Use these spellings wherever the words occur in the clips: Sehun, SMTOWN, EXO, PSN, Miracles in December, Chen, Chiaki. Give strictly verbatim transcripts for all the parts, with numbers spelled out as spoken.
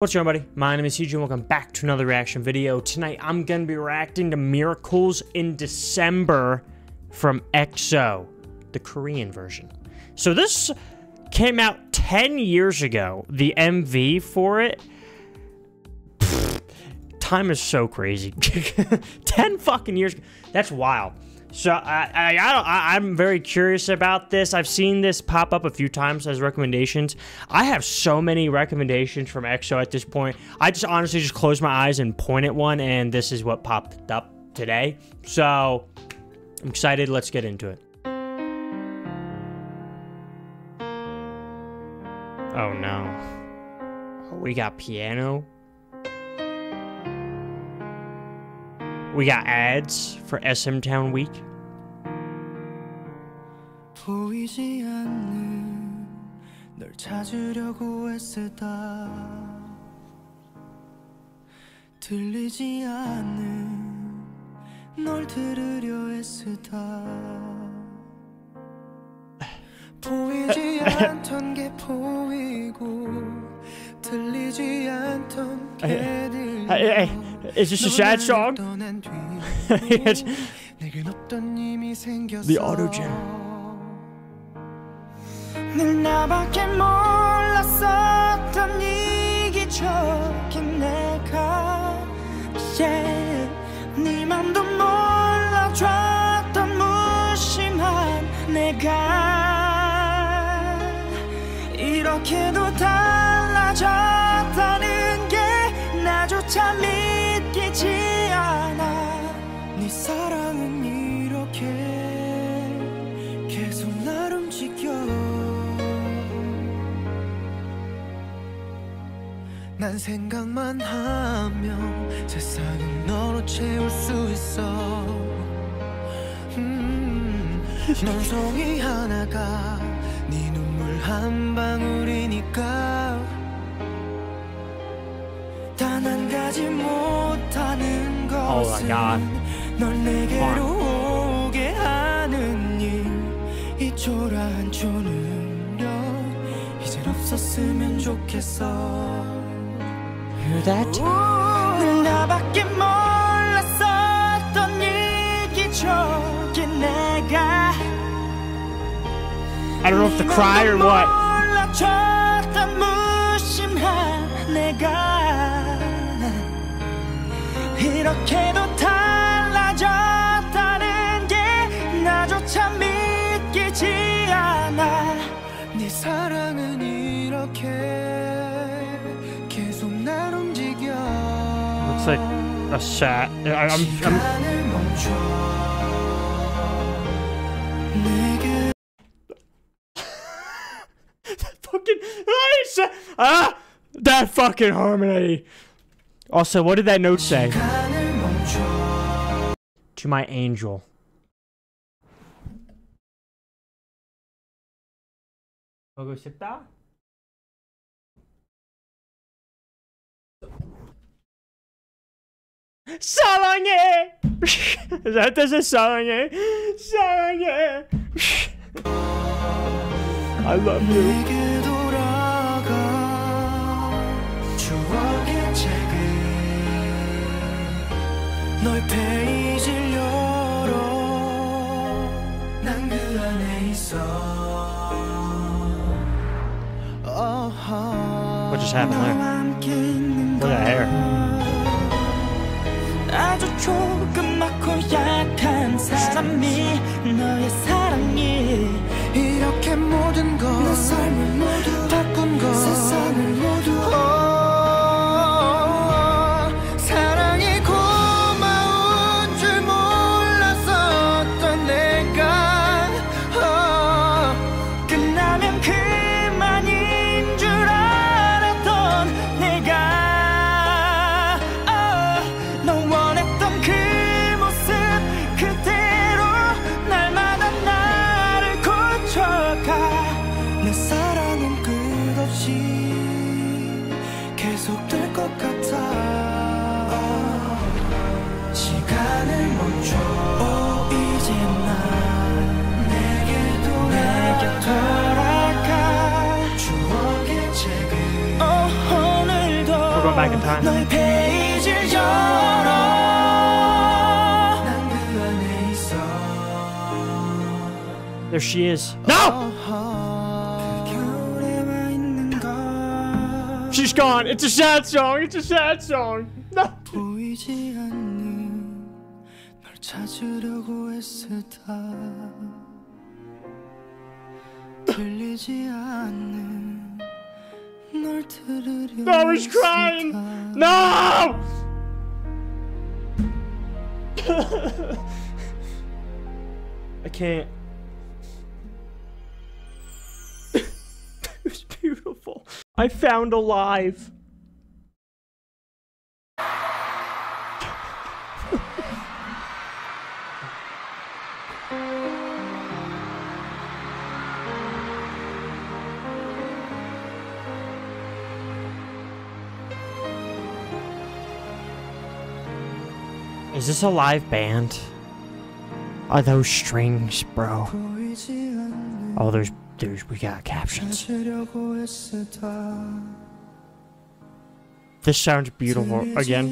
What's going on, everybody? My name is Sehun and welcome back to another reaction video. Tonight, I'm going to be reacting to Miracles in December from EXO, the Korean version. So this came out ten years ago, the M V for it. Pfft, time is so crazy. ten fucking years ago. That's wild. So I, I, I don't, I, I'm very curious about this. I've seen this pop up a few times as recommendations. I have so many recommendations from EXO at this point. I just honestly just closed my eyes and point at one, and this is what popped up today. So I'm excited. Let's get into it. Oh no. We got piano. We got ads for S M Town Week. Hey, is this a sad song? The auto jam. 난 생각만 하면 세상은 너로 채울 수 있어. 음, 넌 송이 하나가 네 눈물 한 방울이니까. 단 한 가지 못하는 것은 널 내게로 오게 하는 일. 이 초라한 초능력 이젠 없었으면 좋겠어. Hear that? 나밖에 몰랐었던 일기 저기 내가. I don't know if to cry or what. 몰라쳤던 무심한 내가 이렇게도 달라졌다는 게 나조차 믿기지 않아. 네 사랑은 이렇게. It's like a sad. I'm, I'm... that fucking. Ah! That fucking harmony! Also, what did that note say? To my angel. 보고 싶다? 사랑해. Is that this is 사랑해? 사랑해. I love you. What just happened there? Look at that hair. 아주 조그맣고 약한 사람이 너의 사랑이 이렇게 모든 걸 내 삶을 모두 바꾼 걸 세상을 모두 사랑이 고마운 줄 몰랐었던 내가 오, 끝나면 그만인 줄 알았던 내가 돌아가 추억의 책을 오늘도 going back in time. There she is. No! She's gone. It's a sad song. It's a sad song. No. No, I was crying. No! I can't. It was beautiful. I found alive. Is this a live band? Are those strings, bro? Oh, there's, there's, we got captions. This sounds beautiful again.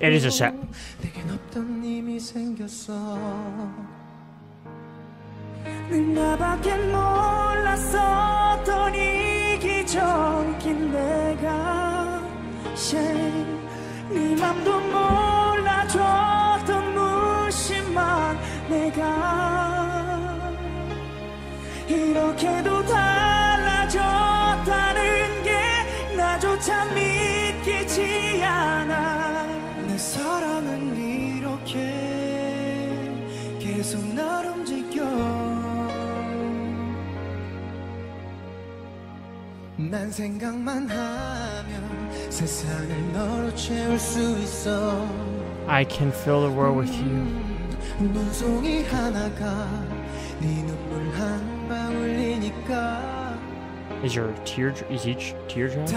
It is a set. I can fill the world with you. Is your tear, is each tear drop?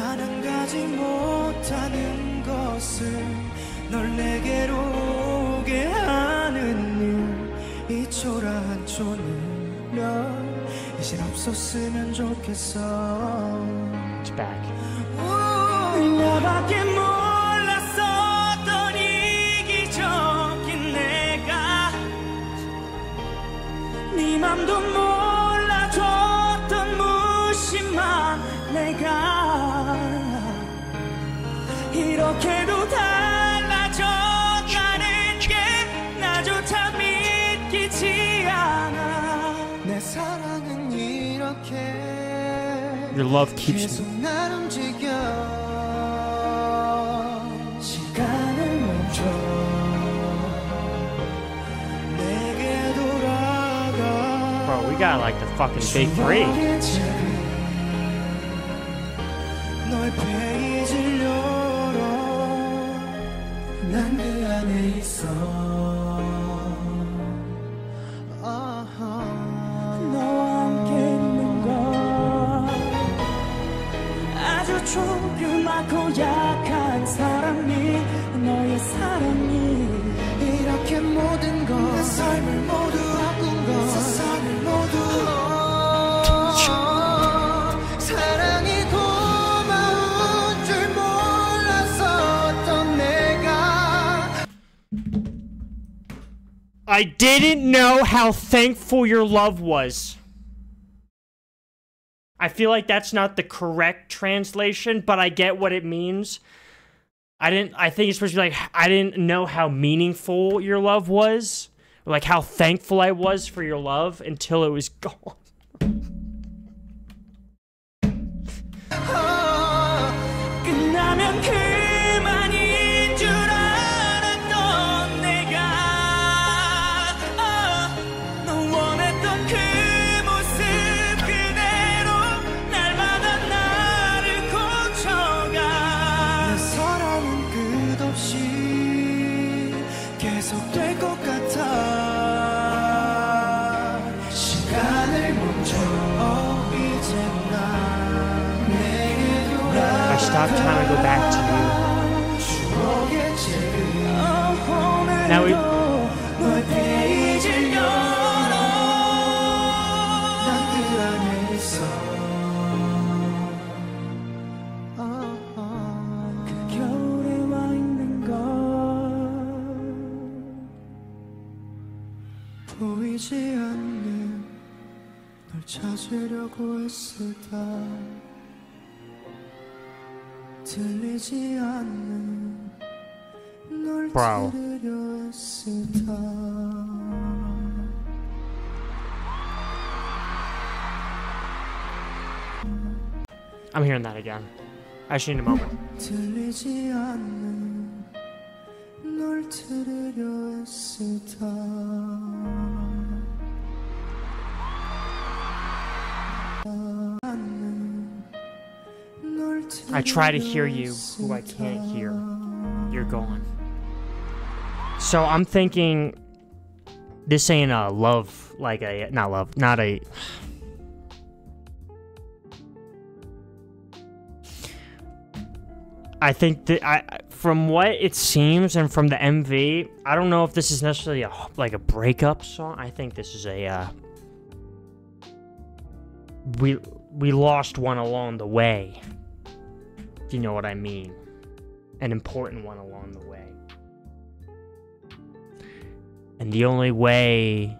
It's back. Your love keeps me. Bro, we got like the fucking day three. I didn't know how thankful your love was. I feel like that's not the correct translation, but I get what it means. I didn't, I think it's supposed to be like, I didn't know how meaningful your love was, or like how thankful I was for your love until it was gone. stop time and go back to you. Now we... 보이지 않는 널 찾으려고 했을까 들리지 않는 널 들으려 했을까 I'm hearing that again. I just need a moment. 들리지 않는 널 들으려 했을까 I try to hear you, who I can't hear. You're gone. So I'm thinking, this ain't a love, like a, not love, not a... I think that, I, from what it seems and from the M V, I don't know if this is necessarily a, like a breakup song. I think this is a, uh, we, we lost one along the way. If you know what I mean. An important one along the way. And the only way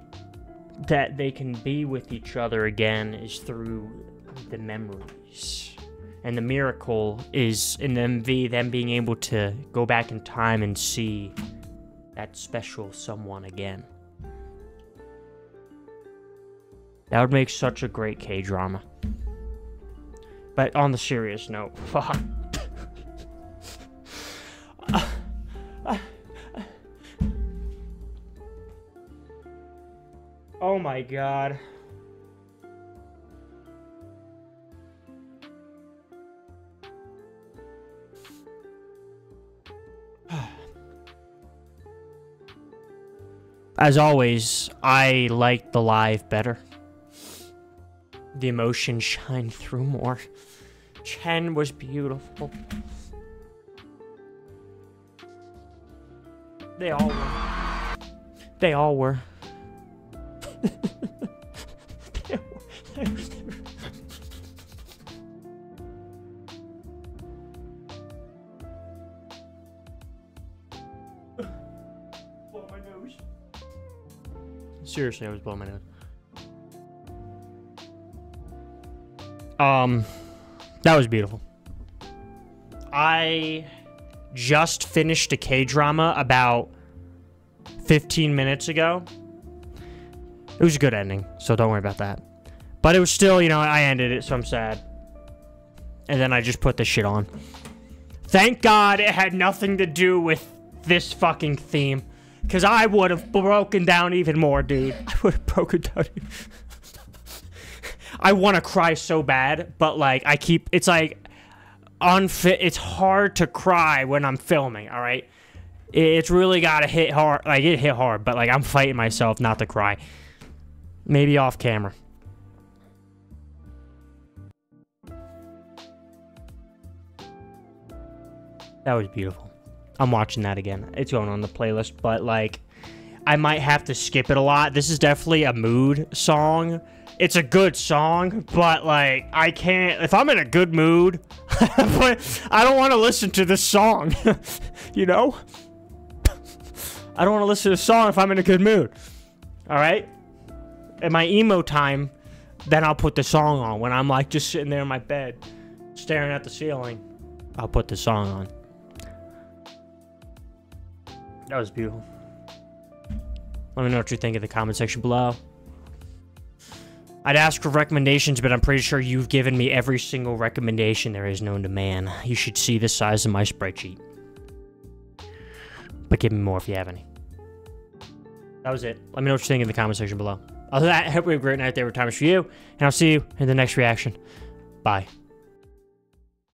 that they can be with each other again is through the memories. And the miracle is in the M V, them being able to go back in time and see that special someone again. That would make such a great K-drama. But on the serious note, fuck. Oh my god. As always, I like the live better. The emotion shined through more. Chen was beautiful. They all were. They all were. they were, they were, they were. Blow my nose. Seriously, I was blowing my nose. Um, that was beautiful. I just finished a K-drama about fifteen minutes ago. It was a good ending, so don't worry about that. But it was still, you know, I ended it, so I'm sad. And then I just put this shit on. Thank God it had nothing to do with this fucking theme. Because I would have broken down even more, dude. I would have broken down even more. I want to cry so bad, but like I keep, it's like unfit. It's hard to cry when I'm filming. All right, it's really gotta hit hard. Like it hit hard, but like I'm fighting myself not to cry. Maybe off camera. That was beautiful. I'm watching that again. It's going on the playlist, but like I might have to skip it a lot. This is definitely a mood song. It's a good song, but like I can't. If I'm in a good mood, but I don't want to listen to this song. You know, I don't want to listen to a song if I'm in a good mood. All right, at my emo time, then I'll put the song on. When I'm like just sitting there in my bed, staring at the ceiling, I'll put the song on. That was beautiful. Let me know what you think in the comment section below. I'd ask for recommendations, but I'm pretty sure you've given me every single recommendation there is known to man. You should see the size of my spreadsheet. But give me more if you have any. That was it. Let me know what you think in the comment section below. Other than that, I hope you have a great night, whatever time is for you, and I'll see you in the next reaction. Bye.